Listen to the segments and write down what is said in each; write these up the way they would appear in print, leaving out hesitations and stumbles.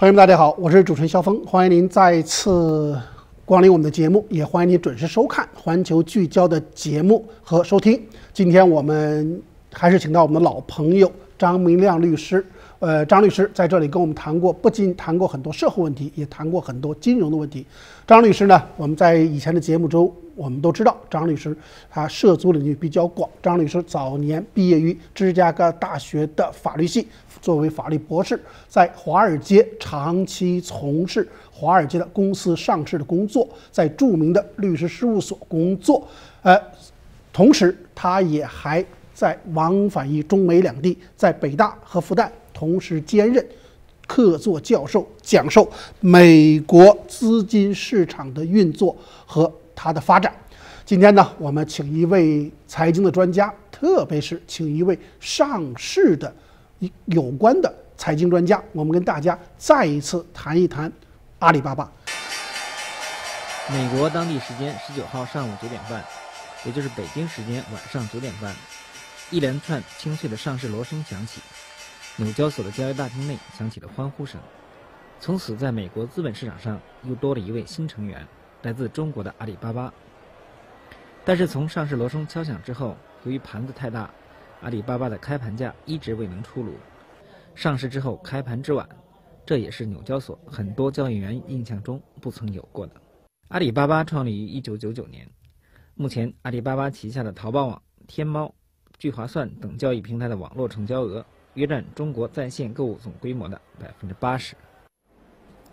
朋友们，大家好，我是主持人肖峰，欢迎您再次光临我们的节目，也欢迎您准时收看环球聚焦的节目和收听。今天我们还是请到我们的老朋友张明亮律师。张律师在这里跟我们谈过，不仅谈过很多社会问题，也谈过很多金融的问题。张律师呢，我们在以前的节目中，我们都知道张律师他涉足领域比较广。张律师早年毕业于芝加哥大学的法律系，作为法律博士，在华尔街长期从事华尔街的公司上市的工作，在著名的律师事务所工作。同时他也还在往返于中美两地，在北大和复旦同时兼任客座教授，讲授美国资金市场的运作和它的发展。今天呢，我们请一位财经的专家，特别是请一位上市的有关的财经专家，我们跟大家再一次谈一谈阿里巴巴。美国当地时间19号上午9点半，也就是北京时间晚上9点半，一连串清脆的上市锣声响起。纽交所的交易大厅内响起了欢呼声，从此在美国资本市场上又多了一位新成员，来自中国的阿里巴巴。但是从上市锣声敲响之后，由于盘子太大，阿里巴巴的开盘价一直未能出炉。上市之后开盘之晚，这也是纽交所很多交易员印象中不曾有过的。阿里巴巴创立于1999年，目前阿里巴巴旗下的淘宝网、天猫、聚划算等交易平台的网络成交额约占中国在线购物总规模的80%。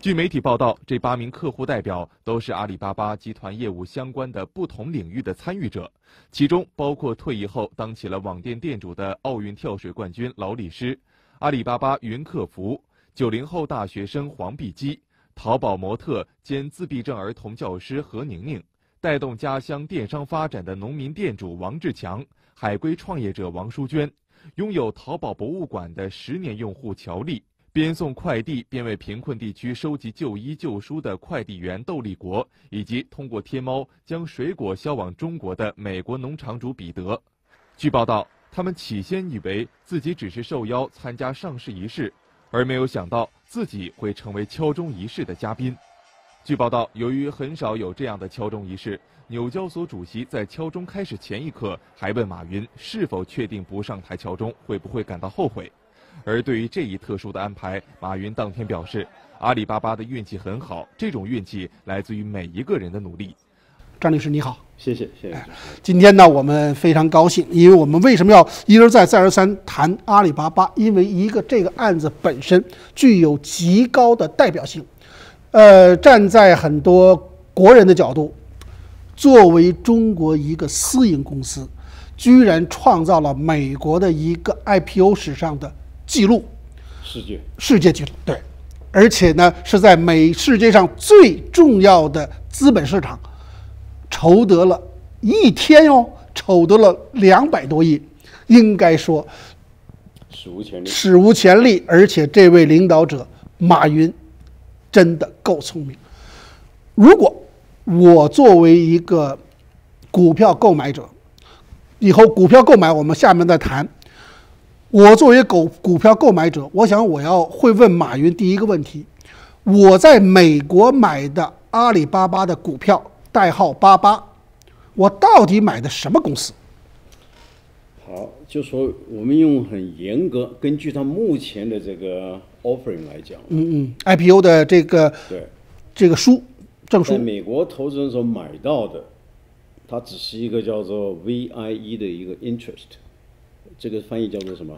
据媒体报道，这8名客户代表都是阿里巴巴集团业务相关的不同领域的参与者，其中包括退役后当起了网店店主的奥运跳水冠军劳力士、阿里巴巴云客服、90后大学生黄碧姬、淘宝模特兼自闭症儿童教师何宁宁、带动家乡电商发展的农民店主王志强、海归创业者王淑娟。拥有淘宝博物馆的10年用户乔丽，边送快递边为贫困地区收集旧衣旧书的快递员窦立国，以及通过天猫将水果销往中国的美国农场主彼得。据报道，他们起先以为自己只是受邀参加上市仪式，而没有想到自己会成为敲钟仪式的嘉宾。据报道，由于很少有这样的敲钟仪式，纽交所主席在敲钟开始前一刻还问马云是否确定不上台敲钟会不会感到后悔。而对于这一特殊的安排，马云当天表示，阿里巴巴的运气很好，这种运气来自于每一个人的努力。张律师你好。谢谢。今天呢，我们非常高兴，因为我们为什么要一而再再而三谈阿里巴巴，因为这个案子本身具有极高的代表性。站在很多国人的角度，作为中国一个私营公司，居然创造了美国的一个 IPO 史上的纪录，世界纪录，对，而且呢是在世界上最重要的资本市场，筹得了一天筹得了200多亿，应该说史无前例。而且这位领导者马云真的够聪明。如果我作为一个股票购买者，以后股票购买我们下面再谈，我作为股票购买者，我想我会问马云第一个问题，我在美国买的阿里巴巴的股票代号88，我到底买的什么公司？好，就说我们用很严格，根据他目前的这个 offering 来讲，IPO 的这个证书，在美国投资人所买到的，它只是一个叫做 VIE 的一个 interest， 这个翻译叫做什么？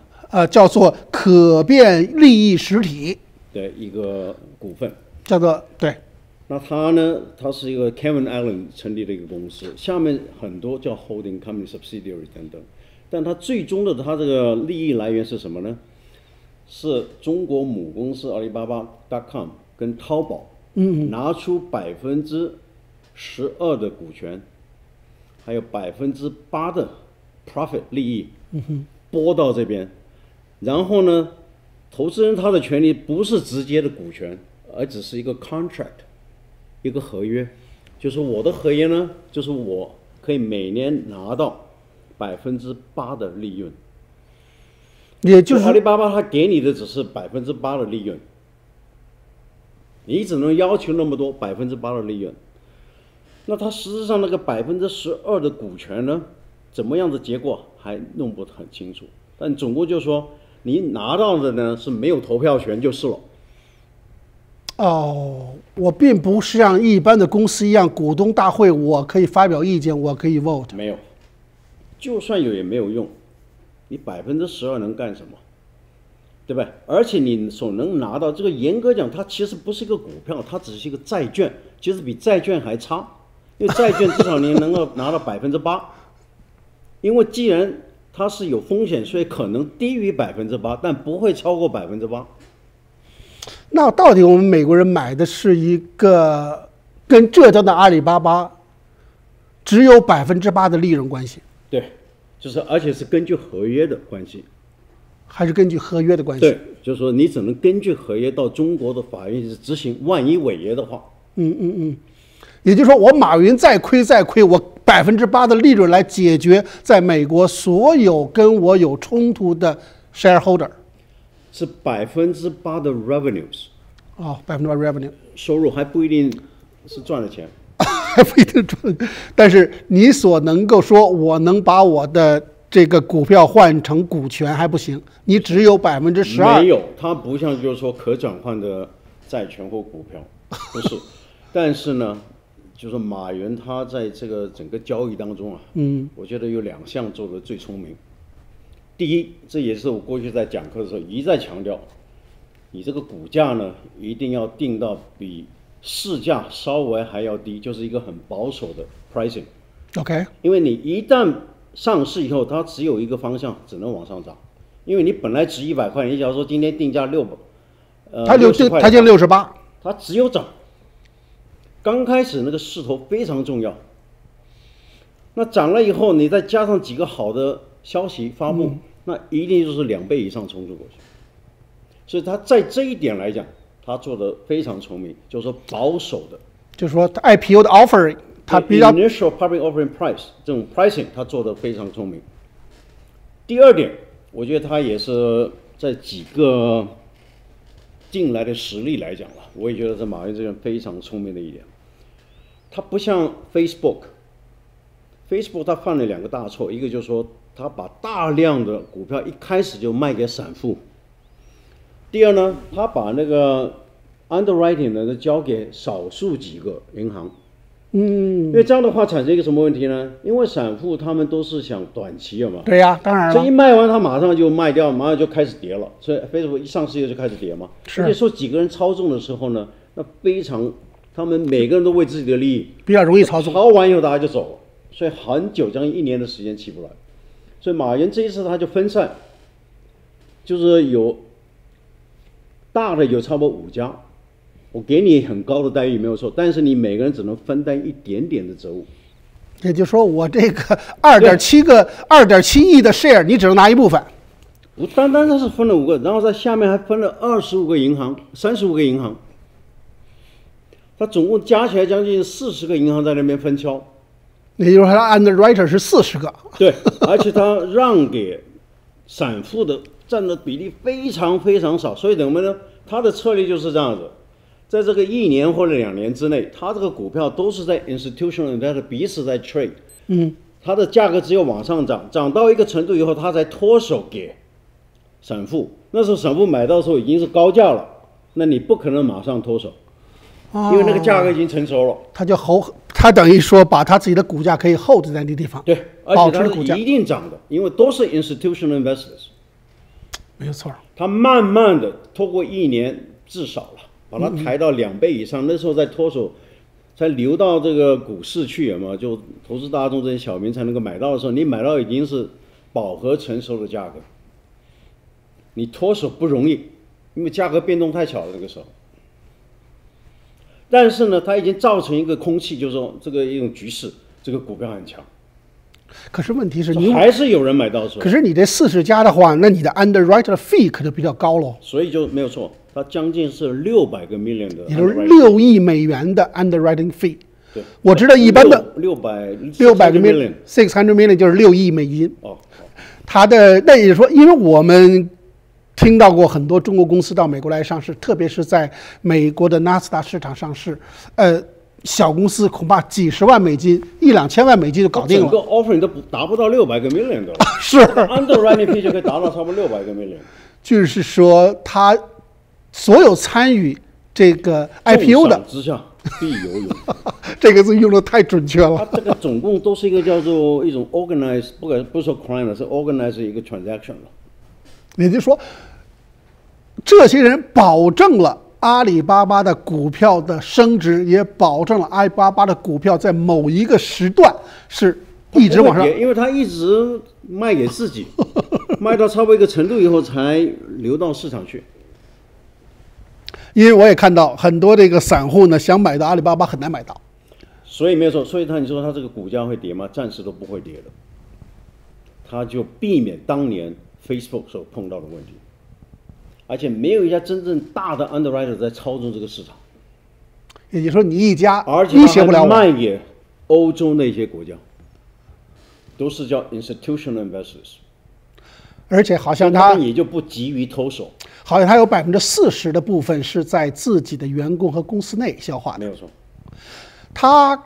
叫做可变利益实体的一个股份，叫做对。那它呢？它是一个 Kevin Allen 成立的一个公司，下面很多叫 holding company、subsidiary 等等。但它最终的它这个利益来源是什么呢？是中国母公司阿里巴巴 .com 跟淘宝拿出12%的股权，还有8%的 profit 利益拨到这边。然后呢，投资人他的权利不是直接的股权，而只是一个 contract， 一个合约，就是我的合约呢，就是我可以每年拿到8%的利润，也就是阿里巴巴它给你的只是8%的利润，你只能要求那么多8%的利润。那他实质上那个12%的股权呢，怎么样的结果还弄不很清楚。但总共就是说，你拿到的呢是没有投票权就是了。哦，我并不是像一般的公司一样，股东大会我可以发表意见，我可以 vote。没有，就算有也没有用。你12%能干什么？ 对吧？而且你所能拿到这个，严格讲，它其实不是一个股票，它只是一个债券，其实比债券还差，因为债券至少你能够拿到8%，因为既然它是有风险，所以可能低于8%，但不会超过8%。那到底我们美国人买的是一个跟浙江的阿里巴巴只有8%的利润关系？对，就是而且是根据合约的关系。 还是根据合约的关系。对，就是说你只能根据合约到中国的法院去执行，万一违约的话，也就是说，我马云再亏，我8%的利润来解决在美国所有跟我有冲突的 shareholder， 是8%的 revenues。哦，8%revenue 收入还不一定是赚了钱，还不一定赚，但是你所能够说，我能把我的。 这个股票换成股权还不行，你只有12%。没有，它不像就是说可转换的债权或股票，不是。但是呢，就是马云他在这个整个交易当中啊，我觉得有2项做得最聪明。第一，这也是我过去在讲课的时候一再强调，你这个股价呢一定要定到比市价稍微还要低，就是一个很保守的 pricing。OK， 因为你一旦 上市以后，它只有一个方向，只能往上涨，因为你本来值100块，你假如说今天定价600，它就68，它只有涨。刚开始那个势头非常重要，那涨了以后，你再加上几个好的消息发布，那一定就是2倍以上冲出过去。所以它在这一点来讲，它做的非常聪明，就是说保守的，就是说 IPO 的 offering。 它比较 initial public offering price 这种 pricing， 它做得非常聪明。第二点，我觉得它也是在几个近来的实例来讲了，我也觉得是马云这个人非常聪明的一点。它不像 Facebook， 它犯了2个大错，一个就是说它把大量的股票一开始就卖给散户。第二呢，它把那个 underwriting 呢交给少数几个银行。 因为这样的话产生一个什么问题呢？因为散户他们都是想短期，有吗？对呀、当然了。这一卖完，他马上就卖掉，马上就开始跌了。所以 Facebook 一上市就开始跌嘛。是。而且受几个人操纵的时候呢，那非常，他们每个人都为自己的利益比较容易操纵。操完以后大家就走了，所以很久，将近1年的时间起不来。所以马云这一次他就分散，就是有大的有差不多5家。 我给你很高的待遇没有错，但是你每个人只能分担一点点的责务。也就是说，我这个2.7亿的 share， 你只能拿一部分。我单单是分了5个，然后在下面还分了25个银行、35个银行，它总共加起来将近40个银行在那边分销。也就是说，他 underwriter 是40个。对，而且他让给散户的占的比例非常非常少，所以怎么呢？他的策略就是这样子。 在这个1年或者2年之内，它这个股票都是在 institutional investor 彼此在 trade， 它的价格只有往上涨，涨到一个程度以后，它才脱手给散户。那时候散户买到的时候已经是高价了，那你不可能马上脱手，因为那个价格已经成熟了。他等于说把他自己的股价可以 hold 在那地方，对，而且它是一定涨的，因为都是 institutional investors， 没有错。它慢慢的透过1年至少了。 把它抬到2倍以上，那时候再脱手，才流到这个股市去，有没有？就投资大众这些小民才能够买到的时候，你买到已经是饱和成熟的价格，你脱手不容易，因为价格变动太小了那个时候。但是呢，它已经造成一个空气，就是说这个一种局势，这个股票很强。可是问题是你还是有人买到手。可是你这40家的话，那你的 underwriter fee 可就比较高喽。所以就没有错。 它将近是600 million 的，也就是6亿美元的 underwriting fee。对，我知道一般的600 million 600 million 就是6亿美金。哦，它的那也就是说，因为我们听到过很多中国公司到美国来上市，特别是在美国的纳斯达市场上市，小公司恐怕几十万美金、1、2千万美金就搞定了。整个 offering 都达不到600个 million 的，是 underwriting fee 就可以达到差不多600个 million。就是说，他所有参与这个 IPO 的，之下必有勇。这个字用的太准确了。它这个总共都是一个叫做一种 organized， 不说 crime 了，是 organized 一个 transaction 了。也就是说，这些人保证了阿里巴巴的股票的升值，也保证了阿里巴巴的股票在某一个时段是一直往上，因为它一直卖给自己，卖到超过一个程度以后才流到市场去。因为我也看到很多这个散户呢，想买到阿里巴巴很难买到，所以没有错。所以你说它这个股价会跌吗？暂时都不会跌的，它就避免当年 Facebook 所碰到的问题，而且没有一家真正大的 underwriter 在操纵这个市场。也就是说，你一家威胁不了我。卖给欧洲那些国家，都是叫 institutional investors。而且好像他也就不急于脱手，好像他有40%的部分是在自己的员工和公司内消化的。没有错，他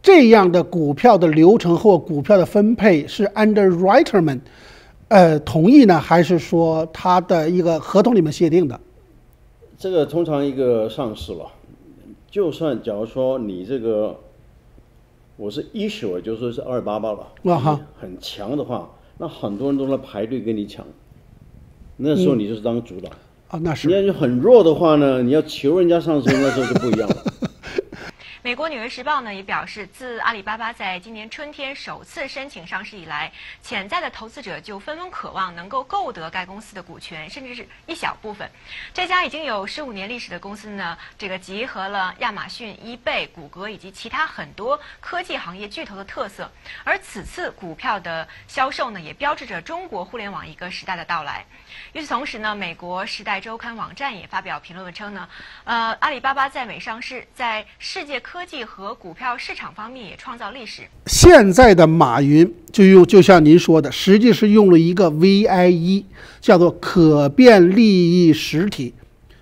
这样的股票的流程或股票的分配是 underwriter 们，同意呢，还是说他的一个合同里面协定的？这个通常一个上市了，就算假如说你这个我是issuer，就是说是288了，很强的话。那很多人都来排队跟你抢，那时候你就是当主导啊。那是你要是很弱的话呢，你要求人家上市，那时候就不一样了。美国《纽约时报》呢也表示，自阿里巴巴在今年春天首次申请上市以来，潜在的投资者就纷纷渴望能够购得该公司的股权，甚至是一小部分。这家已经有15年历史的公司呢，这个集合了亚马逊、eBay、谷歌以及其他很多科技行业巨头的特色。而此次股票的销售呢，也标志着中国互联网一个时代的到来。与此同时呢，美国《时代周刊》网站也发表评论称呢，阿里巴巴在美上市，在世界科技和股票市场方面也创造历史。现在的马云就像您说的，实际是用了一个 VIE， 叫做可变利益实体，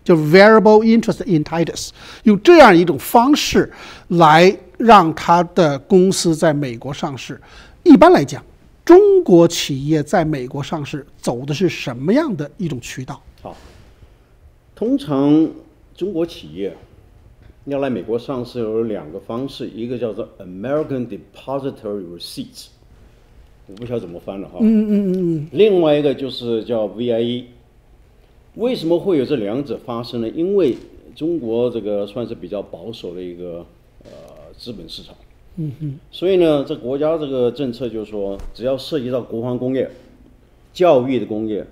就是 Variable Interest in Titus， 用这样一种方式来让他的公司在美国上市。一般来讲，中国企业在美国上市走的是什么样的一种渠道？好，通常中国企业要来美国上市有2个方式，一个叫做 American Depository Receipts， 我不晓得怎么翻了哈。另外一个就是叫 VIE。为什么会有这2者发生呢？因为中国这个算是比较保守的一个资本市场。所以呢，这国家这个政策就是说，只要涉及到国防工业、教育的工业、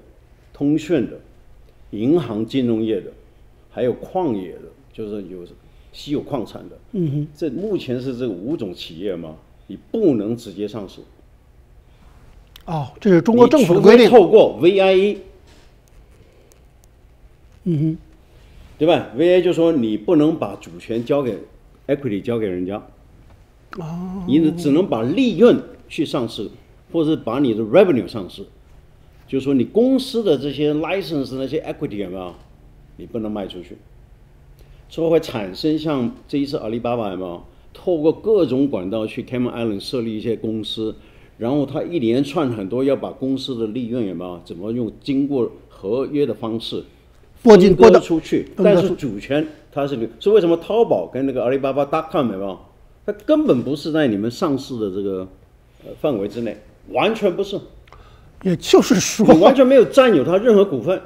通讯的、银行金融业的，还有矿业的，就是有稀有矿产的，这目前是这5种企业嘛，你不能直接上市。哦，这是中国政府的规定。透过 VIE， 对吧 ？VIE 就说你不能把主权交给 equity 交给人家，哦，你只能把利润去上市，或者把你的 revenue 上市，就是说你公司的这些 license 那些 equity 有没有，你不能卖出去。所以会产生像这一次阿里巴巴有没有透过各种管道去 Kevin Allen 设立一些公司，然后他一连串很多要把公司的利润有没有怎么用经过合约的方式分割出去，但是主权它是，所以为什么淘宝跟那个阿里巴巴 .com 有没有，它根本不是在你们上市的这个范围之内，完全不是，也就是说你完全没有占有它任何股份。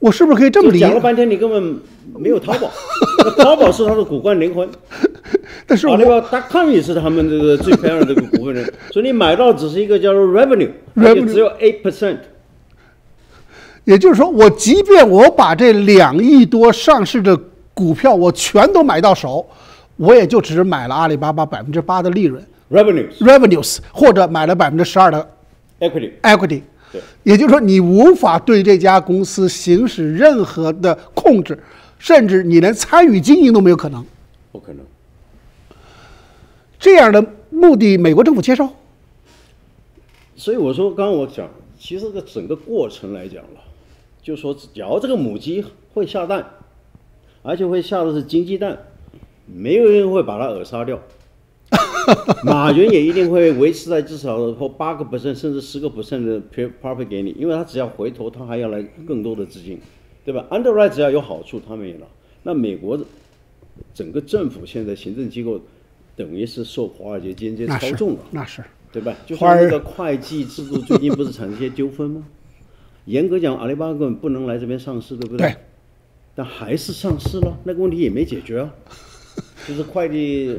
我是不是可以这么理解？讲了半天，你根本没有淘宝，淘宝是它的骨干灵魂，但是阿里巴巴 .com 也是他们这个最 parent 的股份人，所以你买到只是一个叫做 revenue 只有 8%。也就是说，我即便我把这2亿多上市的股票我全都买到手，我也就只买了阿里巴巴8%的利润 revenues， 或者买了12%的 equity。也就是说，你无法对这家公司行使任何的控制，甚至你连参与经营都没有可能。不可能。这样的目的，美国政府接受。所以我说，刚刚我讲，其实这个整个过程来讲了，就说只要这个母鸡会下蛋，而且会下的是金鸡蛋，没有人会把它扼杀掉。马云也一定会维持在至少或8%甚至10%的 profit 给你，因为他只要回头，他还要来更多的资金，对吧 ？Underwrite 只要有好处，他们也拿。那美国整个政府现在行政机构等于是受华尔街间接操纵了，那是对吧？就是那个会计制度最近不是产生一些纠纷吗？严格讲，阿里巴巴根本不能来这边上市，对不对？对。但还是上市了，那个问题也没解决啊。就是会计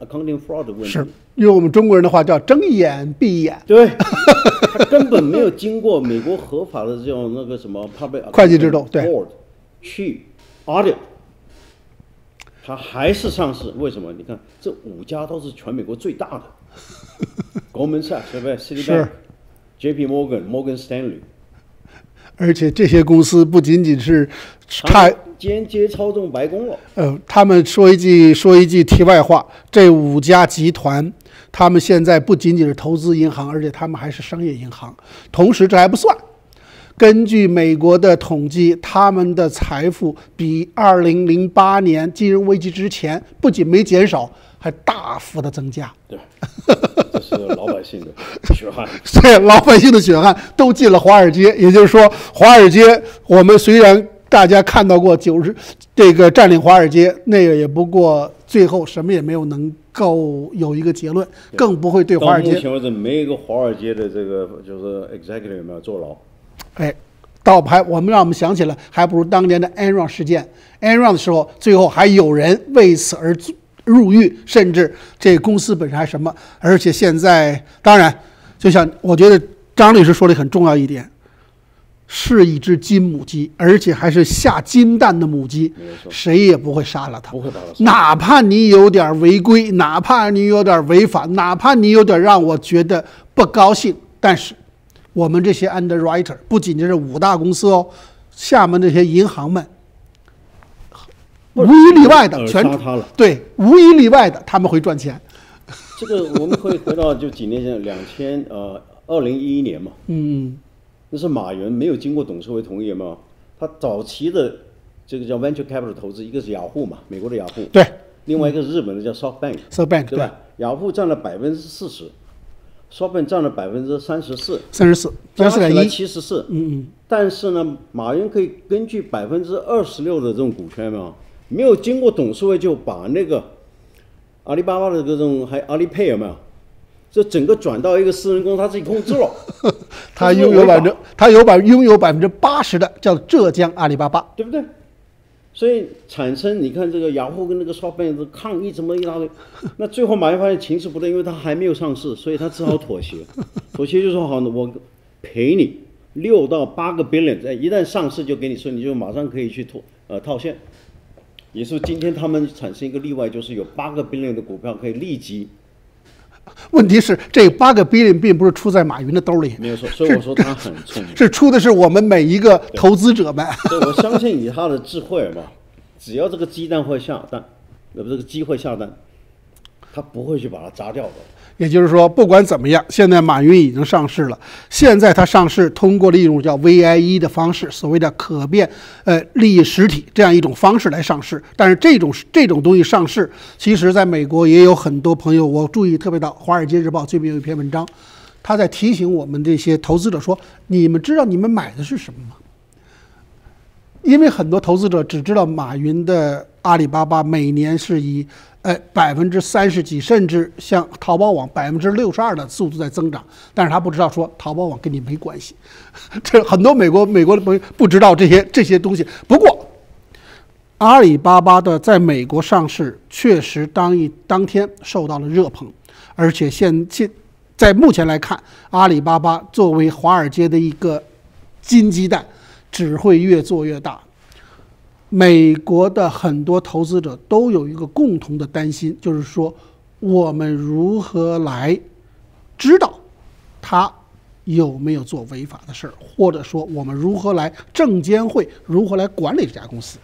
accounting fraud 的问题，是用我们中国人的话叫睁眼闭眼。对，他根本没有经过美国合法的这种那个什么 public 会计制度，对 board 去 audit， 他还是上市。为什么？你看这5家都是全美国最大的，国门下对不对 ？Citibank、JP Morgan、Morgan Stanley。而且这些公司不仅仅是间接操纵白宫了。他们说一句题外话，这5家集团，他们现在不仅仅是投资银行，而且他们还是商业银行。同时，这还不算。根据美国的统计，他们的财富比2008年金融危机之前不仅没减少，还大幅的增加。对，这是老百姓的血汗。对，老百姓的血汗都进了华尔街。也就是说，华尔街，我们虽然大家看到过这个占领华尔街，那个也不过最后什么也没有能够有一个结论，更不会对华尔街。到目前为止，没有一个华尔街的这个就是 executive 有没有坐牢？哎，我们想起来，还不如当年的 Enron 事件。Enron 的时候，最后还有人为此而入狱，甚至这公司本身还什么。而且现在，当然，就像我觉得张律师说的很重要一点，是一只金母鸡，而且还是下金蛋的母鸡，谁也不会杀了它。不会杀了，哪怕你有点违规，哪怕你有点违法，哪怕你有点让我觉得不高兴，但是。我们这些 underwriter 不仅仅是5大公司哦，下面这些银行们，无一例外的全对，无一例外的他们会赚钱。这个我们可以回到就几年前，2011年嘛，那是马云没有经过董事会同意嘛，他早期的这个叫 venture capital 投资，一个是雅虎嘛，美国的雅虎，对，另外一个是日本的叫 SoftBank， 对吧？对，雅虎占了40%。SoftBank 占了34%，加起来74%。但是呢，马云可以根据26%的这种股权嘛，没有经过董事会就把那个阿里巴巴的这种还阿里配有没有？这整个转到一个私人公司，他自己控制了。他拥有80%的叫浙江阿里巴巴，对不对？所以产生你看这个雅虎跟那个 SoftBank 的抗议，怎么一大堆？那最后马云发现情势不对，因为他还没有上市，所以他只好妥协。妥协就说好，我赔你6到8个 billion， 一旦上市就给你说，你就马上可以去套现。也是今天他们产生一个例外，就是有8个 billion 的股票可以立即。问题是这8个 billion 并不是出在马云的兜里，没有错，所以我说他很聪明，是出的是我们每一个投资者们。对，我相信以他的智慧嘛，只要这个鸡蛋会下蛋，这个鸡会下蛋，他不会去把它砸掉的。也就是说，不管怎么样，现在马云已经上市了。现在他上市通过了一种叫 VIE 的方式，所谓的可变利益实体这样一种方式来上市。但是这种东西上市，其实在美国也有很多朋友，我注意特别到《华尔街日报》最近有一篇文章，他在提醒我们这些投资者说：你们知道你们买的是什么吗？因为很多投资者只知道马云的阿里巴巴每年是以30%几，甚至像淘宝网62%的速度在增长，但是他不知道说淘宝网跟你没关系。这很多美国的朋友不知道这些东西。不过，阿里巴巴的在美国上市确实当天受到了热捧，而且在目前来看，阿里巴巴作为华尔街的一个金鸡蛋，只会越做越大。美国的很多投资者都有一个共同的担心，就是说我们如何来知道他有没有做违法的事儿，或者说我们证监会如何来管理这家公司。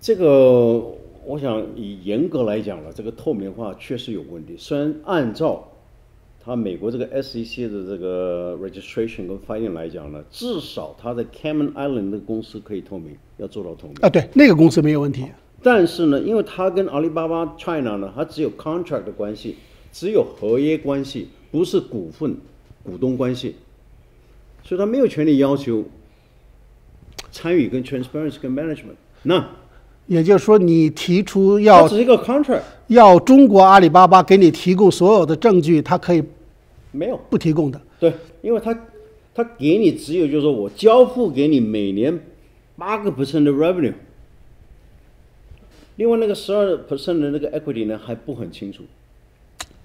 这个我想以严格来讲了，这个透明化确实有问题。虽然按照它美国这个 SEC 的这个 registration 跟 filing 来讲呢，至少它的 Kevin Allen 的公司可以透明，要做到透明啊，对，那个公司没有问题。但是呢，因为它跟阿里巴巴 China 呢，它只有 contract 的关系，只有合约关系，不是股份、股东关系，所以它没有权利要求参与跟 transparency 跟 management。那也就是说，你提出要，它只是一个 contract， 要中国阿里巴巴给你提供所有的证据，它可以没有不提供的。对，因为它给你只有就是说我交付给你每年8% 的 revenue。另外那个12% 的那个 equity 呢还不很清楚，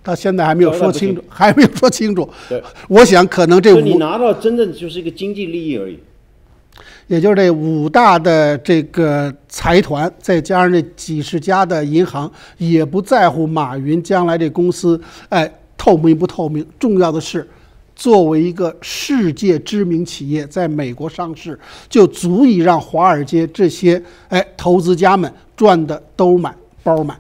他现在还没有说清楚，还没有说清楚。对，我想可能这所以你拿到真正就是一个经济利益而已。也就是这5大的这个财团，再加上这几10家的银行，也不在乎马云将来这公司哎透明不透明，重要的是。作为一个世界知名企业，在美国上市，就足以让华尔街这些投资家们赚的兜满包满。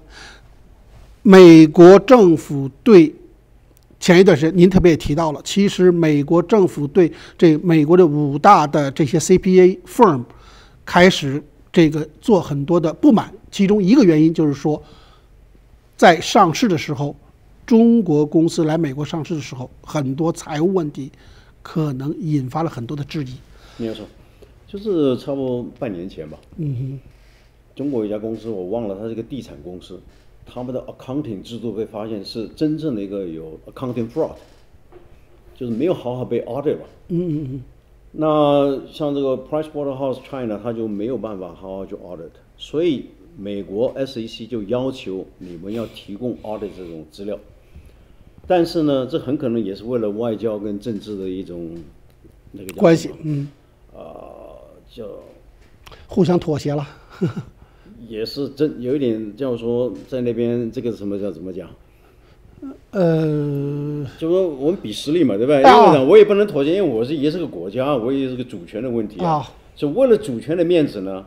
美国政府对前一段时间您特别也提到了，其实美国政府对这美国的5大的这些 CPA firm 开始这个做很多的不满，其中一个原因就是说，在上市的时候。中国公司来美国上市的时候，很多财务问题可能引发了很多的质疑。你要说，就是差不多半年前吧。嗯哼，中国有一家公司我忘了，它是个地产公司，他们的 accounting 制度被发现是真正的一个有 accounting fraud， 就是没有好好被 audit 吧。嗯嗯嗯。那像这个 Price Waterhouse China， 它就没有办法好好去 audit， 所以美国 SEC 就要求你们要提供 audit 这种资料。但是呢，这很可能也是为了外交跟政治的一种那个关系，嗯，就互相妥协了，也是真有一点叫说在那边这个什么叫怎么讲？就说我们比实力嘛，对吧？因为我也不能妥协，因为我也是个国家，我也是个主权的问题啊。就为了主权的面子呢，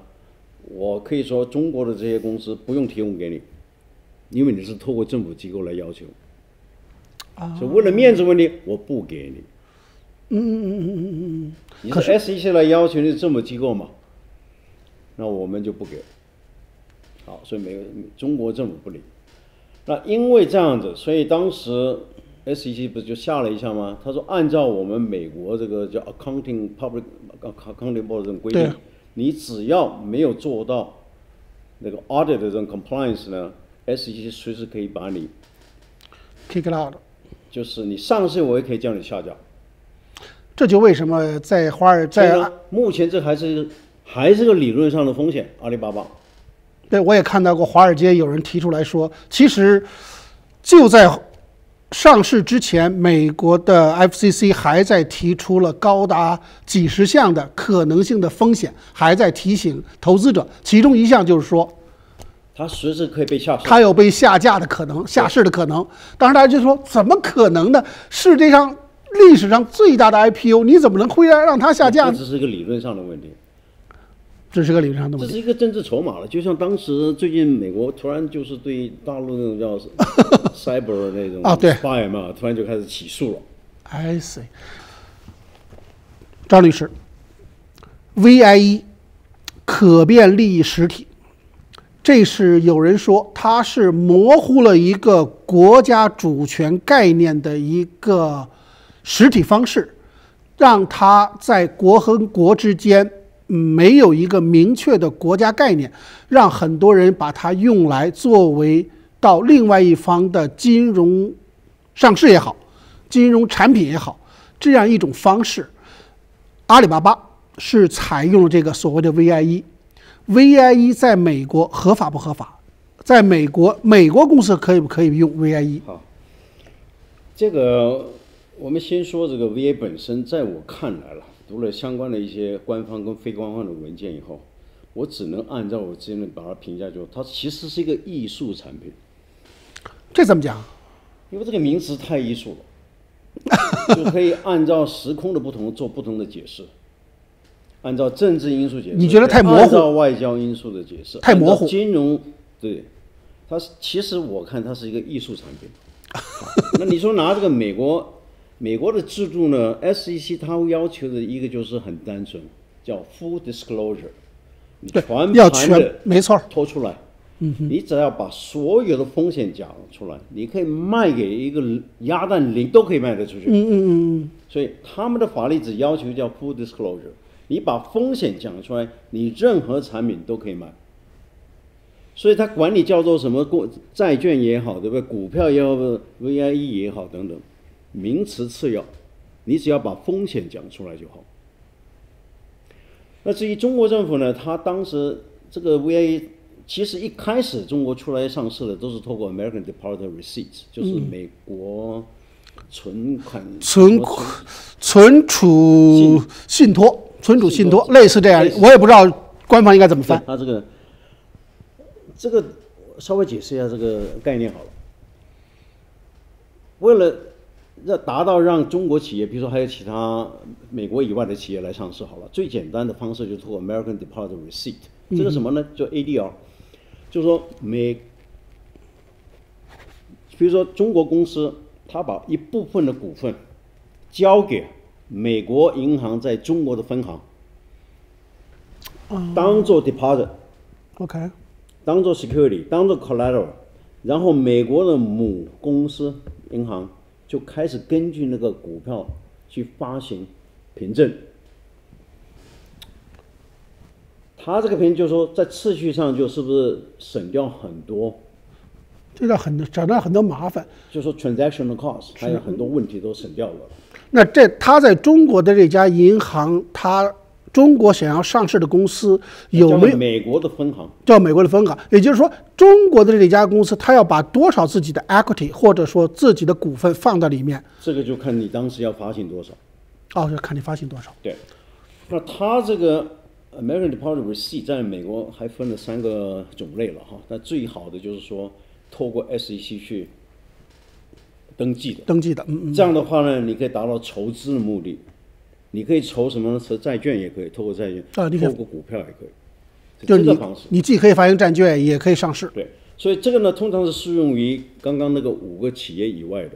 我可以说中国的这些公司不用提供给你，因为你是透过政府机构来要求。所以为了面子问题，我不给你。你是 SEC 来要求你这么机构嘛？那我们就不给。好，所以中国政府不理。那因为这样子，所以当时 SEC 不是就下了一下吗？他说，按照我们美国这个叫 Accounting Public Accounting Board 这种规定，你只要没有做到那个 audit 的这种 compliance 呢 ，SEC 随时可以把你 kick out。就是你上市，我也可以叫你下架。这就为什么在目前这还是个理论上的风险。阿里巴巴，对，我也看到过华尔街有人提出来说，其实就在上市之前，美国的 FCC 还在提出了高达几10项的可能性的风险，还在提醒投资者，其中一项就是说。它随时可以被下市，它有被下架的可能，下市的可能。当然，大家就说怎么可能呢？世界上历史上最大的 IPO， 你怎么能会让它下架呢？这是一个理论上的问题，这是个理论上的问题，这是一个政治筹码了。就像当时最近美国突然就是对大陆那种叫 cyber 那种啊，对 spy 嘛，突然就开始起诉了。I see。张律师 ，VIE 可变利益实体。这是有人说，它是模糊了一个国家主权概念的一个实体方式，让它在国和国之间没有一个明确的国家概念，让很多人把它用来作为到另外一方的金融上市也好，金融产品也好，这样一种方式。阿里巴巴是采用了这个所谓的 VIE。VIE 在美国合法不合法？在美国，美国公司可以用 VIE？ 好，这个我们先说这个 VIE 本身，在我看来了，读了相关的一些官方跟非官方的文件以后，我只能按照我之前把它评价，就它其实是一个艺术产品。这怎么讲？因为这个名词太艺术了，就可以按照时空的不同做不同的解释。按照政治因素解释，你觉得太模糊？按照外交因素的解释，太模糊。金融，对，它其实我看它是一个艺术产品。那你说拿这个美国的制度呢 ，SEC 它会要求的一个就是很单纯，叫 full disclosure， 全没错拖出来。嗯，你只要把所有的风险讲出来，你可以卖给一个鸭蛋零都可以卖得出去。所以他们的法律只要求叫 full disclosure， 你把风险讲出来，你任何产品都可以卖。所以它管理叫做什么债券也好，对不对？股票也好 ，VIE 也好等等，名词次要，你只要把风险讲出来就好。那至于中国政府呢，它当时这个 VIE。其实一开始中国出来上市的都是透过 American Department of Receipts， 就是美国存款、存储信托，类似这样。我也不知道官方应该怎么翻。它这个稍微解释一下这个概念好了。为了要达到让中国企业，比如说还有其他美国以外的企业来上市好了，最简单的方式就是透过 American Department of Receipts， 这个什么呢？就 ADR。就是说比如说中国公司，他把一部分的股份交给美国银行在中国的分行，当做 deposit，OK， 当做 security， 当做 collateral， 然后美国的母公司银行就开始根据那个股票去发行凭证。他这个凭就是说，在次序上就是不是省掉很多，省掉很多麻烦。就说 transactional cost， 还有很多问题都省掉了。那这他在中国的这家银行，他中国想要上市的公司有没有美国的分行？叫美国的分行，也就是说，中国的这家公司，他要把多少自己的 equity 或者说自己的股份放到里面？这个就看你当时要发行多少。哦，就看你发行多少。对，那他这个。American Department of Receipts 在美国还分了三个种类了哈，那最好的就是说透过 SEC 去登记的，这样的话呢，你可以达到筹资的目的，你可以筹什么呢？筹债券也可以，透过债券，透过股票也可以，就这个方式，你既可以发行债券，也可以上市。对，所以这个呢，通常是适用于刚刚那个五个企业以外的，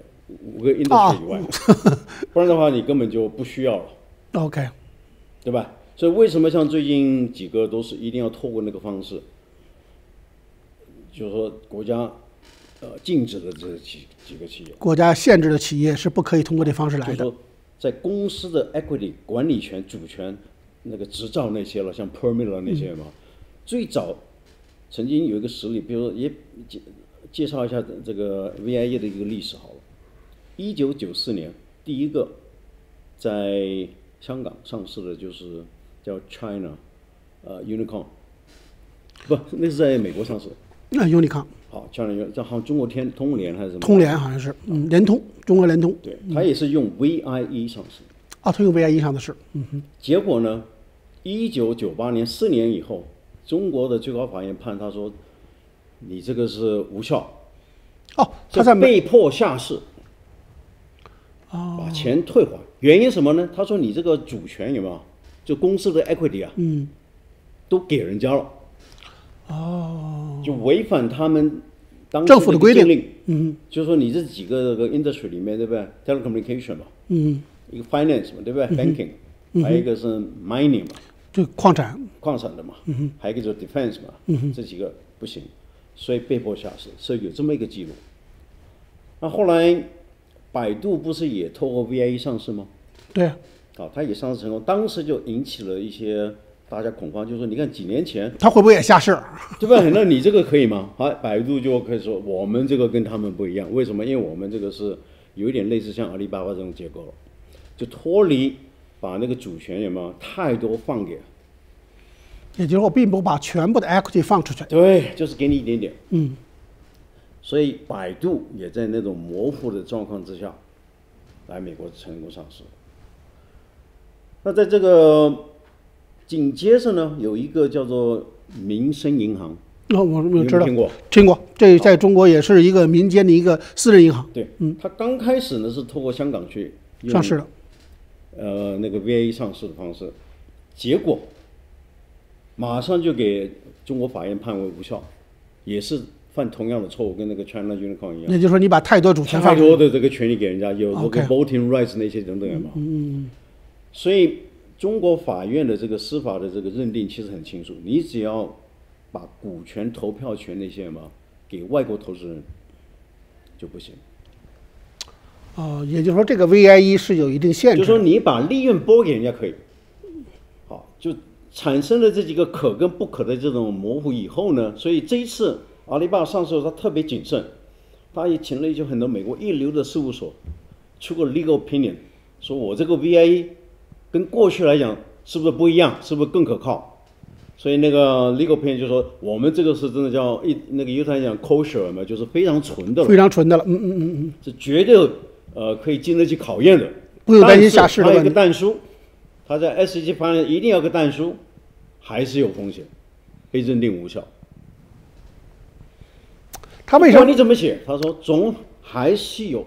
五个 industry 以外的，不然的话你根本就不需要了。OK， 对吧？所以为什么像最近几个都是一定要透过那个方式，就是说国家禁止的这几个企业，国家限制的企业是不可以通过这方式来的。就是说在公司的 equity 管理权、主权、那个执照那些了，像 permit 了那些嘛，最早曾经有一个实例，比如说也介绍一下这个 VIE 的一个历史好了。1994年，第一个在香港上市的就是。叫 China， Unicorn， 不，那是在美国上市。那 Unicorn， 好 ，China 叫好像中国通联还是什么？通联好像是，联通，中国联通。对，它也是用 VIE 上市。啊，它用 VIE 上的市。结果呢，1998年4年以后，中国的最高法院判他说，你这个是无效。哦，他在被迫下市。哦。把钱退还，原因什么呢？他说你这个主权有没有？就公司的 equity 啊，都给人家了，哦，就违反他们当政府的规定，就是说你这几个 industry 里面，对不对 ？telecommunication 嘛，一个 finance 嘛，对不对 ？banking， 还有一个是 mining 嘛，就矿产的嘛，还有一个就是 defense 嘛，这几个不行，所以被迫下市，所以有这么一个记录。那后来，百度不是也透过 VIE 上市吗？对啊。啊，它也上市成功，当时就引起了一些大家恐慌，就是说，你看几年前，它会不会也下市？对吧？那你这个可以吗？啊，百度就可以说，我们这个跟他们不一样，为什么？因为我们这个是有一点类似像阿里巴巴这种结构了，就脱离把那个主权有没有太多放给，也就是我并不把全部的 equity 放出去，对，就是给你一点点，所以百度也在那种模糊的状况之下，来美国成功上市。那在这个紧接着呢，有一个叫做民生银行，我没知道听过，这在中国也是一个民间的一个私人银行。对，它刚开始呢是透过香港去上市的，那个 VIE 上市的方式，结果马上就给中国法院判为无效，也是犯同样的错误，跟那个 China Unicorn 一样。那就是说，你把太多主权太多的这个权利给人家，有这个 voting rights 那些等等嘛。嗯。所以中国法院的这个司法的这个认定其实很清楚，你只要把股权、投票权那些嘛给外国投资人就不行。哦，也就是说，这个 VIE 是有一定限制的。就是说，你把利润拨给人家可以。好，就产生了这几个可跟不可的这种模糊以后呢，所以这一次。 阿里巴巴上市他特别谨慎，他也请了一些很多美国一流的事务所，出个 legal opinion， 说我这个 VIE 跟过去来讲是不是不一样，是不是更可靠？所以那个 legal opinion 就说我们这个是真的叫那个犹太人讲 kosher 嘛，就是非常纯的了，非常纯的了，是绝对可以经得起考验的，不用担心下市的问题。他有个但书，他在 SEC 方面一定要个但书，还是有风险，被认定无效。 他为什么？你怎么写？他说总还是有。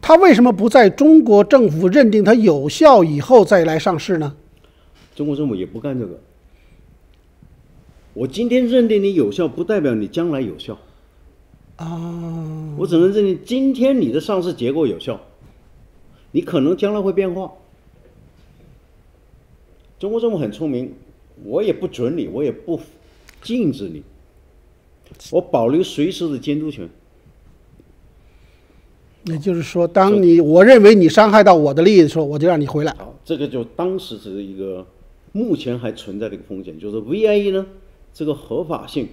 他为什么不在中国政府认定它有效以后再来上市呢？中国政府也不干这个。我今天认定你有效，不代表你将来有效。啊。我只能认定今天你的上市结果有效，你可能将来会变化。中国政府很聪明，我也不准你，我也不禁止你。 我保留随时的监督权。也就是说，当我认为你伤害到我的利益的时候，我就让你回来。好，这个就当时是一个目前还存在的一个风险，就是 VIE 呢，这个合法性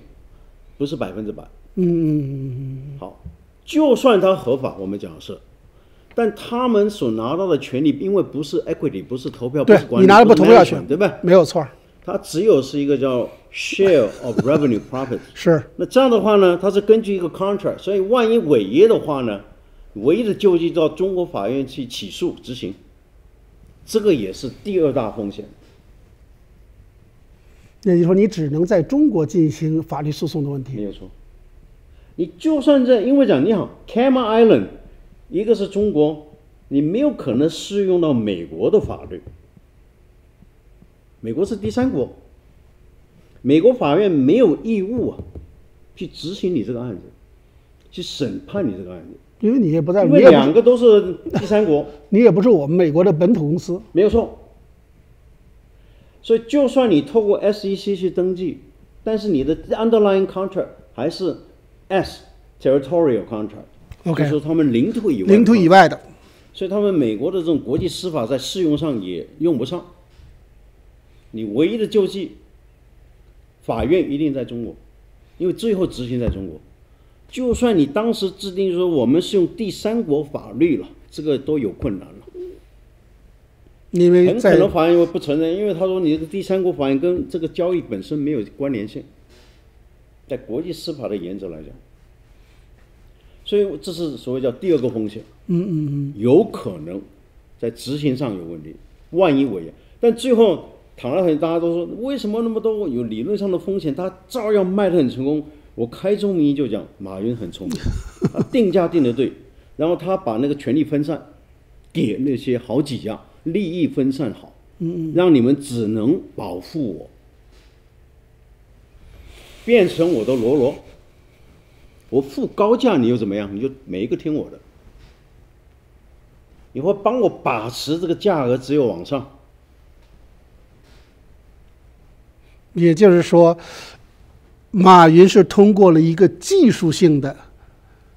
不是100%。好，就算它合法，我们讲是，但他们所拿到的权利，因为不是 equity， 不是投票，不是管理，你拿了不投票权，对吧？没有错。 它只有是一个叫 share of revenue profit， 是。那这样的话呢，它是根据一个 contract， 所以万一违约的话呢，唯一的救济到中国法院去起诉执行，这个也是第二大风险。也就是说，你只能在中国进行法律诉讼的问题。没有错。你就算在，因为讲你好 ，Cayman Island， 一个是中国，你没有可能适用到美国的法律。 美国是第三国，美国法院没有义务啊，去执行你这个案子，去审判你这个案子，因为你也不在，因为两个都是第三国，你也不是我们美国的本土公司，没有错。所以，就算你透过 SEC 去登记，但是你的 underlying contract 还是 territorial contract， OK， 就是他们领土以外，领土以外的，所以他们美国的这种国际司法在适用上也用不上。 你唯一的救济，法院一定在中国，因为最后执行在中国。就算你当时制定说我们是用第三国法律了，这个都有困难了。因为很可能法院不承认，因为他说你这个第三国法院跟这个交易本身没有关联性，在国际司法的原则来讲，所以这是所谓叫第二个风险。有可能在执行上有问题，万一违约，但最后。 躺了很，大家都说为什么那么多有理论上的风险，他照样卖得很成功。我开宗明义就讲，马云很聪明，他定价定得对，然后他把那个权力分散，给那些好几家，利益分散好，让你们只能保护我，变成我的罗罗，我付高价你又怎么样？你就每一个听我的，你会帮我把持这个价格，只有往上。 也就是说，马云是通过了一个技术性的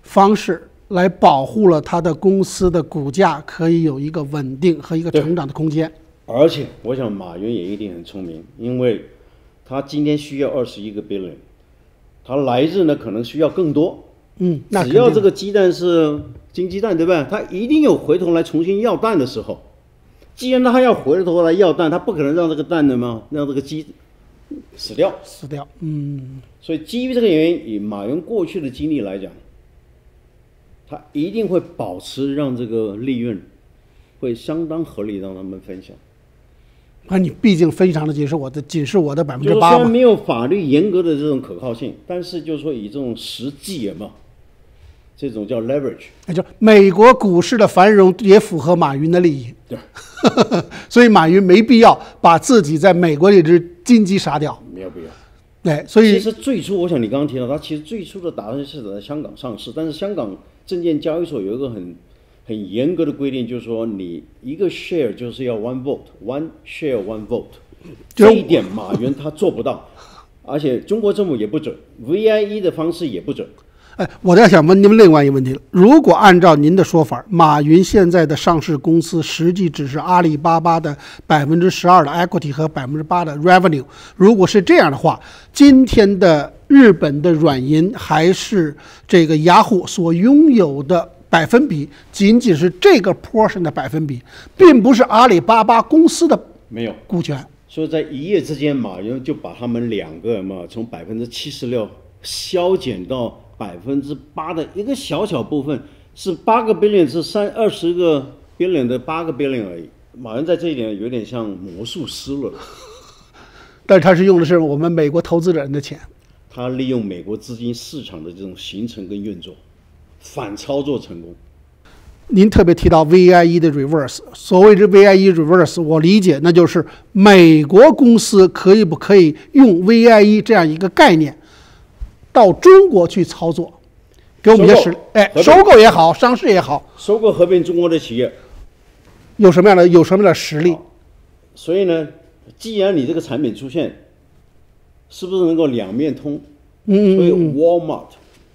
方式来保护了他的公司的股价，可以有一个稳定和一个成长的空间。而且，我想马云也一定很聪明，因为他今天需要21 billion， 他来日呢可能需要更多。那只要这个鸡蛋是金鸡蛋，对吧？他一定有回头来重新要蛋的时候。既然他要回头来要蛋，他不可能让这个蛋的嘛，让这个鸡。 死掉，所以基于这个原因，以马云过去的经历来讲，他一定会保持让这个利润会相当合理，让他们分享。那你毕竟分享的仅是我的8%。虽然没有法律严格的这种可靠性，但是就是说以这种实际嘛，这种叫 leverage。那就美国股市的繁荣也符合马云的利益。对，所以马云没必要把自己在美国这只。 金鸡杀掉没有必要，对，所以其实最初我想你刚刚提到，他其实最初的打算是在香港上市，但是香港证券交易所有一个很严格的规定，就是说你一个 share 就是要 one vote，one share one vote， 这一点马云他做不到，而且中国政府也不准 ，VIE 的方式也不准。哎，我在想问您另外一个问题了，如果按照您的说法，马云现在的上市公司实际只是阿里巴巴的12%的 equity 和8%的 revenue， 如果是这样的话，今天的日本的软银还是这个雅虎所拥有的百分比，仅仅是这个 portion 的百分比，并不是阿里巴巴公司的没有股权。所以在一夜之间，马云就把他们两个嘛，从76%削减到8%的一个小小部分，是8个 billion， 是20个 billion 的8个 billion 而已。马云在这一点有点像魔术师了，但是他是用的是我们美国投资人的钱，他利用美国资金市场的这种形成跟运作，反操作成功。您特别提到 VIE 的 reverse， 所谓这 VIE reverse， 我理解那就是美国公司可不可以用 VIE 这样一个概念到中国去操作，给我们一些实例。哎，收购也好，上市也好，收购合并中国的企业，有什么样的实例？所以呢，既然你这个产品出现，是不是能够两面通？所以 Walmart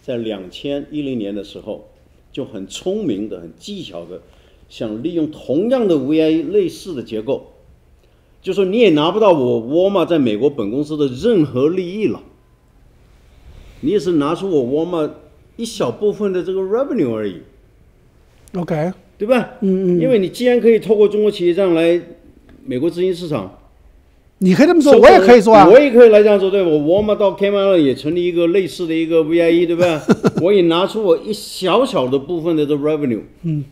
在2010年的时候就很聪明的、很技巧的，想利用同样的 VIE 类似的结构，就说你也拿不到我 Walmart 在美国本公司的任何利益了。你也是拿出我 Walmart 一小部分的这个 revenue 而已 ，OK， 对吧？因为你既然可以透过中国企业这样来美国资金市场，你可以这么做，我也可以做啊，我也可以来这样做，对吧？我 Walmart 到 Kevin Allen 也成立一个类似的一个 VIE， 对吧？我也拿出我一小小的部分的这 revenue，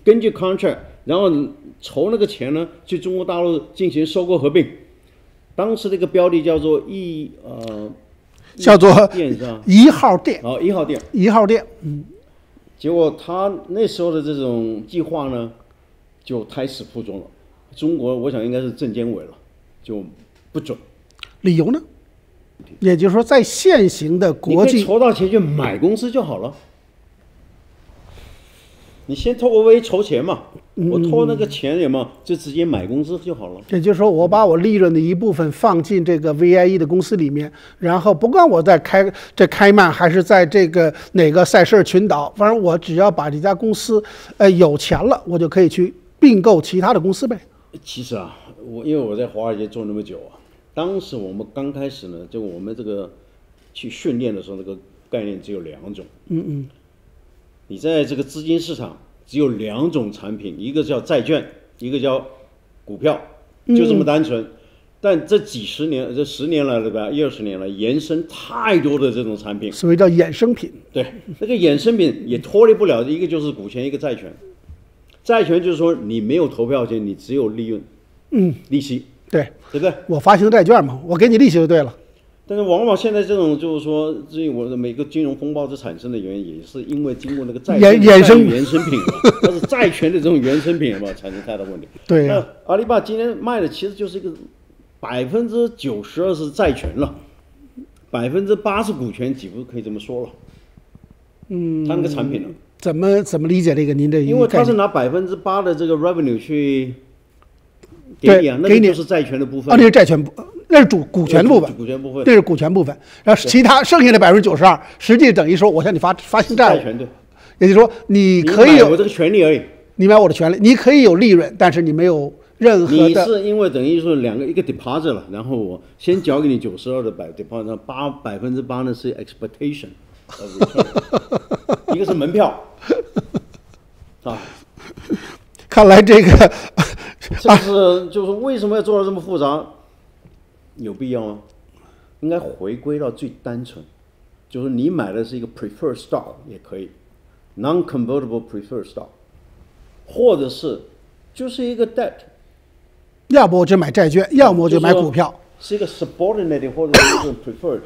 根据 contract， 然后筹那个钱呢，去中国大陆进行收购合并。当时这个标的叫做叫做一号店，结果他那时候的这种计划呢，就胎死腹中了。中国我想应该是证监委了，就不准。理由呢？也就是说，在现行的国际，你可以筹到钱去买公司就好了。你先透过 VIE 筹钱嘛，我透那个钱有没有就直接买公司就好了。也就是说，我把我利润的一部分放进这个 VIE 的公司里面，然后不管我在开曼还是在这个哪个塞舌尔群岛，反正我只要把这家公司，有钱了，我就可以去并购其他的公司呗。其实啊，因为我在华尔街做那么久啊，当时我们刚开始呢，就我们这个去训练的时候，这个概念只有2种。你在这个资金市场只有2种产品，一个叫债券，一个叫股票，就这么单纯。但这10年来对吧，20年来延伸太多的这种产品，所谓叫衍生品。对，那个衍生品也脱离不了一个就是股权，一个债权。债权就是说你没有投票权，你只有利润，利息，对不对？我发行债券嘛，我给你利息就对了。但是往往现在这种就是说，我的每个金融风暴这产生的原因，也是因为经过那个债权衍生品嘛，它是债权的这种衍生品嘛，产生太大问题。对、啊。那阿里巴巴今天卖的其实就是一个92%是债权了，8%是股权，几乎可以这么说了。它那个产品呢？怎么理解这个您的？因为它是拿8%的这个 revenue 去给你啊，那个就是债权的部分。那是债权部。那是股权部分，这是股权部分，然后其他剩下的92%，实际等于说我向你发行债务，也就是说你可以有我这个权利而已，你买我的权利，你可以有利润，但是你没有任何的。你是因为等于说一个 deposit 了，然后我先交给你92%的 deposit， 8%呢是 expectation， 一个是门票，啊。看来这个是不是就是为什么要做到这么复杂？有必要吗？应该回归到最单纯，就是你买的是一个 preferred stock 也可以 ，non-convertible preferred stock， 或者是就是一个 debt， 要么我就买债券，要么我就买股票，是一个 subordinate 或者是 preferred，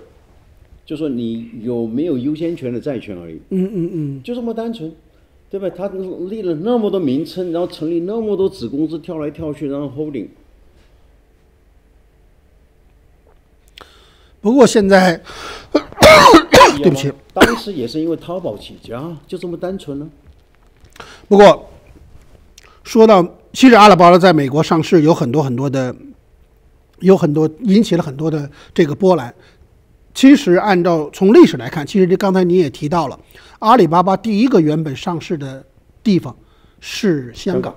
就是说你有没有优先权的债权而已。就这么单纯，对吧？他立了那么多名称，然后成立那么多子公司，跳来跳去，然后 holding。不过现在，对不起，当时也是因为淘宝起家，就这么单纯呢。不过，说到其实阿里巴巴在美国上市有很多的，引起了很多的这个波澜。其实按照从历史来看，其实刚才你也提到了，阿里巴巴第一个原本上市的地方是香港，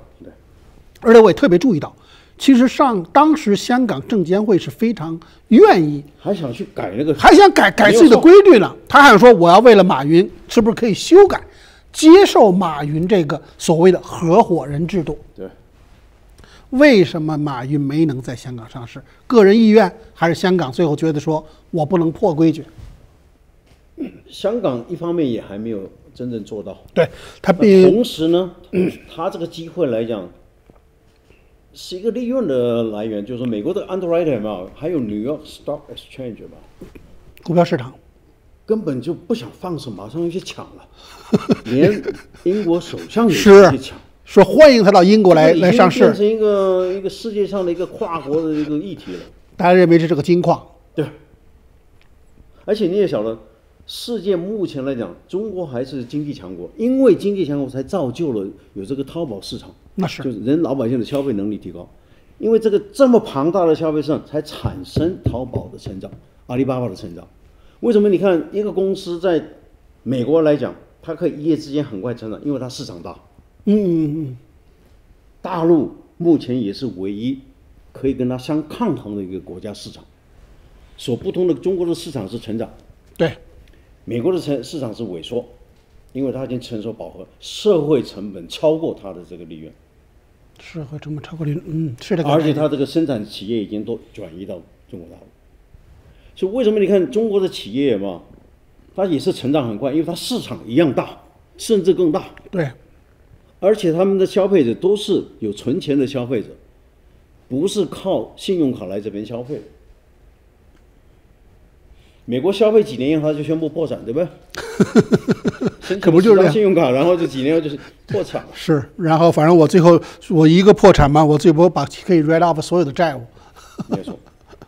而且我也特别注意到。其实当时香港证监会是非常愿意，还想去改那个，还想改自己的规律呢。他还想说，我要为了马云，是不是可以修改，接受马云这个所谓的合伙人制度？对。为什么马云没能在香港上市？个人意愿还是香港最后觉得说我不能破规矩？香港一方面也还没有真正做到，对他。同时呢，他这个机会来讲。是一个利润的来源，就是美国的 underwriter 嘛，还有 New York Stock Exchange 嘛，股票市场根本就不想放手，马上就去抢了，连英国首相也去抢，说欢迎他到英国来上市，变成一个世界上的一个跨国的一个议题了。大家认为这是个金矿，对。而且你也晓得，世界目前来讲，中国还是经济强国，因为经济强国才造就了有这个淘宝市场。那是就是人老百姓的消费能力提高，因为这个这么庞大的消费市场才产生淘宝的成长，阿里巴巴的成长。为什么你看一个公司在美国来讲，它可以一夜之间很快成长，因为它市场大。大陆目前也是唯一可以跟它相抗衡的一个国家市场。所不同的，中国的市场是成长，对，美国的市场是萎缩，因为它已经成熟饱和，社会成本超过它的这个利润。社会成本超过利润，是的。而且它这个生产企业已经都转移到中国大陆，所以为什么你看中国的企业嘛，它也是成长很快，因为它市场一样大，甚至更大。对。而且他们的消费者都是有存钱的消费者，不是靠信用卡来这边消费。美国消费几年以后，他就宣布破产，对吧？可不就是信用卡，然后这几年就是破产了。是，然后反正我最后我一个破产嘛，我最后把可以 write off 所有的债务。没错，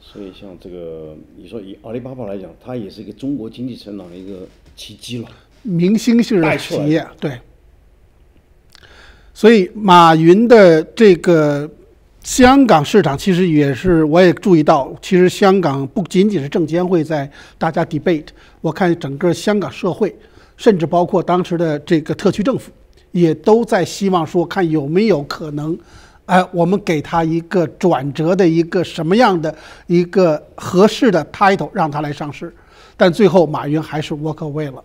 所以像这个，你说以阿里巴巴来讲，它也是一个中国经济成长的一个奇迹了，明星性的企业，对。所以马云的这个。香港市场其实也是，我也注意到，其实香港不仅仅是证监会在大家 debate， 我看整个香港社会，甚至包括当时的这个特区政府，也都在希望说，看有没有可能，我们给他一个转折的一个什么样的一个合适的 title 让他来上市，但最后马云还是 walk away 了。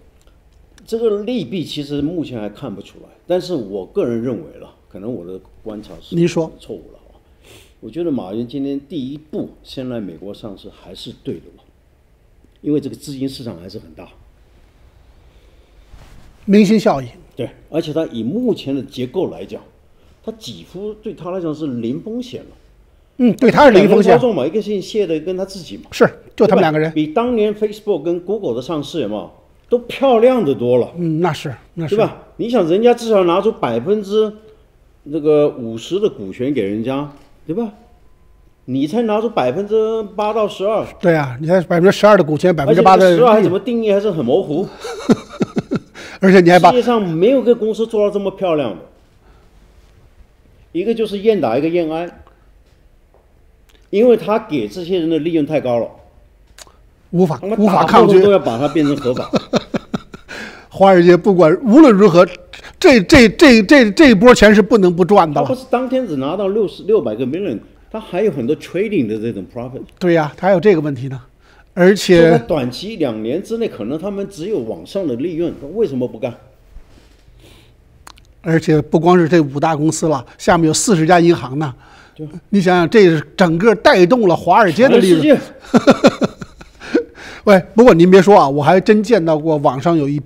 这个利弊其实目前还看不出来，但是我个人认为了，可能我的观察是您说错误了。我觉得马云今天第一步先来美国上市还是对的吧，因为这个资金市场还是很大，明星效应。对，而且他以目前的结构来讲，他几乎对他来讲是零风险了。对，他是零风险。一个姓谢的跟他自己嘛，是就他们两个人，比当年 Facebook 跟 Google 的上市嘛都漂亮的多了。那是，对吧？你想，人家至少拿出50%的股权给人家。对吧？你才拿出8%到12%。对啊，你才12%的股权，8%的。12%还怎么定义还是很模糊。而且你还把世界上没有个公司做到这么漂亮的。一个就是愿打，一个愿挨，因为他给这些人的利润太高了，无法抗拒，都要把它变成合法。华尔街不管无论如何。这一波钱是不能不赚的了。他不是当天只拿到600个 million， 他还有很多 trading 的这种 profit。对呀，他还有这个问题呢。而且在短期2年之内，可能他们只有往上的利润，为什么不干？而且不光是这5大公司了，下面有40家银行呢。你想想，这是整个带动了华尔街的利润。喂，不过您别说啊，我还真见到过网上有一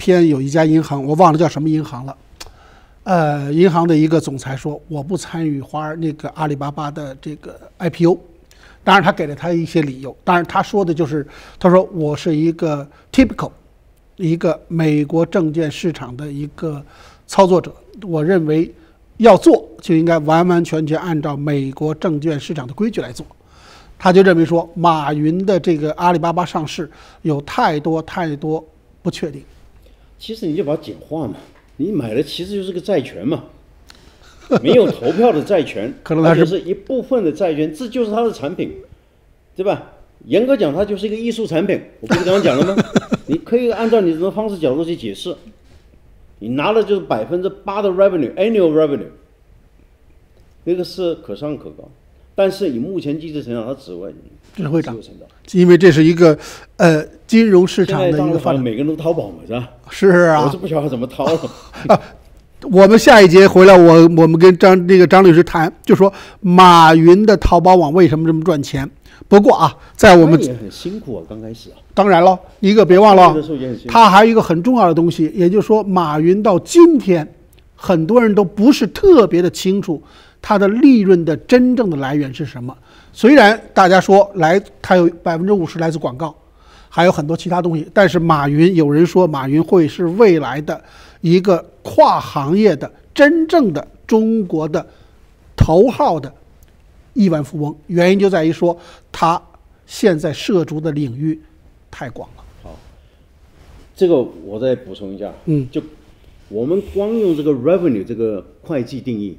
家银行，我忘了叫什么银行了。银行的一个总裁说，我不参与阿里巴巴的这个 IPO， 当然他给了他一些理由，当然他说的就是他说我是一个 typical 一个美国证券市场的一个操作者，我认为要做就应该完完全全按照美国证券市场的规矩来做。他就认为说，马云的这个阿里巴巴上市有太多不确定。其实你就把它简化嘛，你买的其实就是个债权嘛，没有投票的债权，可能它是一部分的债权，这就是它的产品，对吧？严格讲，它就是一个艺术产品。我不是刚刚讲了吗？你可以按照你的方式角度去解释。你拿的就是8%的 revenue，annual revenue， 那个是可上可高。但是以目前经济成长，它只会涨，因为这是一个金融市场的一个发展。每个人都淘宝嘛，是吧？是啊，我是不晓得怎么淘了啊。我们下一节回来，我们跟张律师谈，就说马云的淘宝网为什么这么赚钱。不过啊，在我们也很辛苦啊，刚开始啊。当然了，一个别忘了，他还有一个很重要的东西，也就是说，马云到今天，很多人都不是特别的清楚。它的利润的真正的来源是什么？虽然大家说它有50%来自广告，还有很多其他东西，但是有人说马云会是未来的一个跨行业的真正的中国的头号的亿万富翁，原因就在于说他现在涉足的领域太广了。好，这个我再补充一下，就。我们光用这个 revenue 这个会计定义，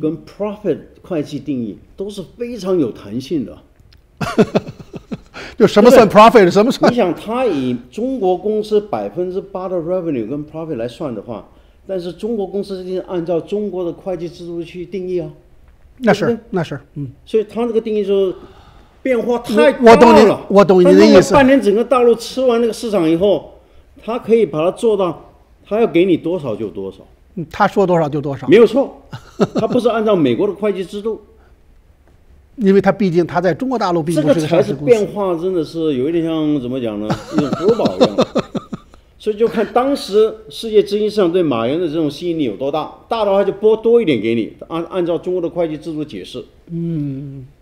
跟 profit 会计定义都是非常有弹性的。就什么算 profit， 什么算？你想，他以中国公司8%的 revenue 跟 profit 来算的话，但是中国公司是按照中国的会计制度去定义啊。那是，所以他这个定义就是变化太大了。我懂您的意思。半年整个大陆吃完那个市场以后，他可以把它做到。他要给你多少就多少，他说多少就多少，没有错。他不是按照美国的会计制度，因为他毕竟他在中国大陆毕竟这个才是变化，真的是有一点像怎么讲呢，一种珠宝一样。所以就看当时世界资金市场对马云的这种吸引力有多大，大的话就拨多一点给你，按照中国的会计制度解释。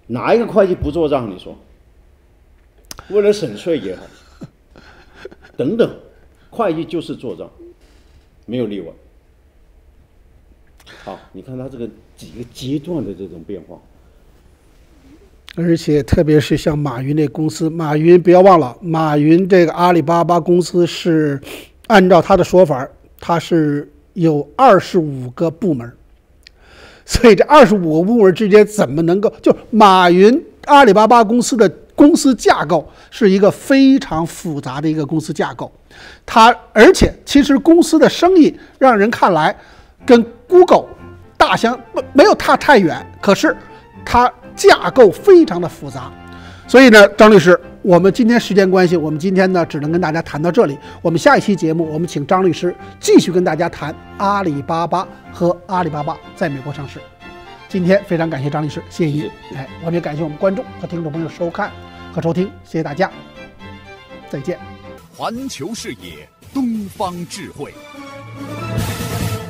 哪一个会计不做账？你说，为了省税也好，等等，会计就是做账。没有例外。好，你看它这个几个阶段的这种变化，而且特别是像马云这公司，马云不要忘了，马云这个阿里巴巴公司是按照他的说法，他是有25个部门，所以这25个部门之间怎么能够就马云阿里巴巴公司的公司架构是一个非常复杂的一个公司架构，而且其实公司的生意让人看来跟 Google 没有差太远，可是它架构非常的复杂。所以呢，张律师，我们今天时间关系，我们今天呢只能跟大家谈到这里。我们下一期节目，我们请张律师继续跟大家谈阿里巴巴和阿里巴巴在美国上市。今天非常感谢张律师，谢谢您。我们也感谢我们观众和听众朋友收看和收听，谢谢大家，再见。环球视野，东方智慧。